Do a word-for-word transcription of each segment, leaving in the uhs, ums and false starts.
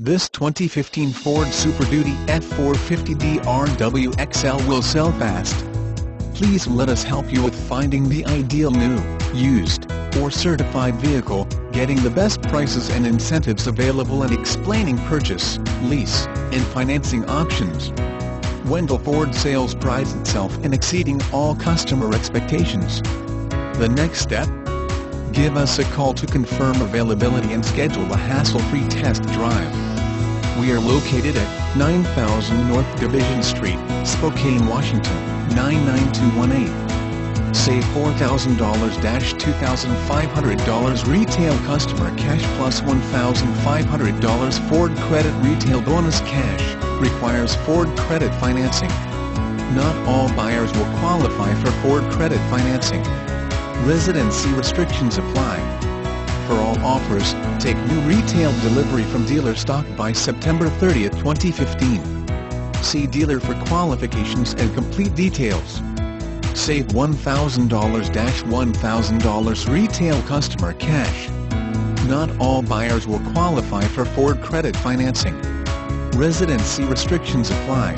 This twenty fifteen Ford Super Duty F four fifty D R W X L will sell fast. Please let us help you with finding the ideal new, used, or certified vehicle, getting the best prices and incentives available, and explaining purchase, lease, and financing options. Wendle Ford sales prides itself in exceeding all customer expectations. The next step? Give us a call to confirm availability and schedule a hassle-free test drive. We are located at nine thousand North Division Street, Spokane, Washington, nine nine two one eight. Save four thousand to two thousand five hundred dollars retail customer cash plus one thousand five hundred dollars Ford Credit retail bonus cash. Requires Ford Credit financing. Not all buyers will qualify for Ford Credit financing. Residency restrictions apply. For all offers, take new retail delivery from dealer stock by September thirtieth twenty fifteen. See dealer for qualifications and complete details. Save one thousand to one thousand dollars retail customer cash. Not all buyers will qualify for Ford Credit financing. Residency restrictions apply.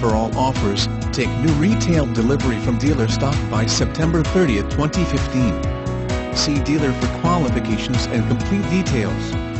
For all offers, take new retail delivery from dealer stock by September thirtieth twenty fifteen. See dealer for qualifications and complete details.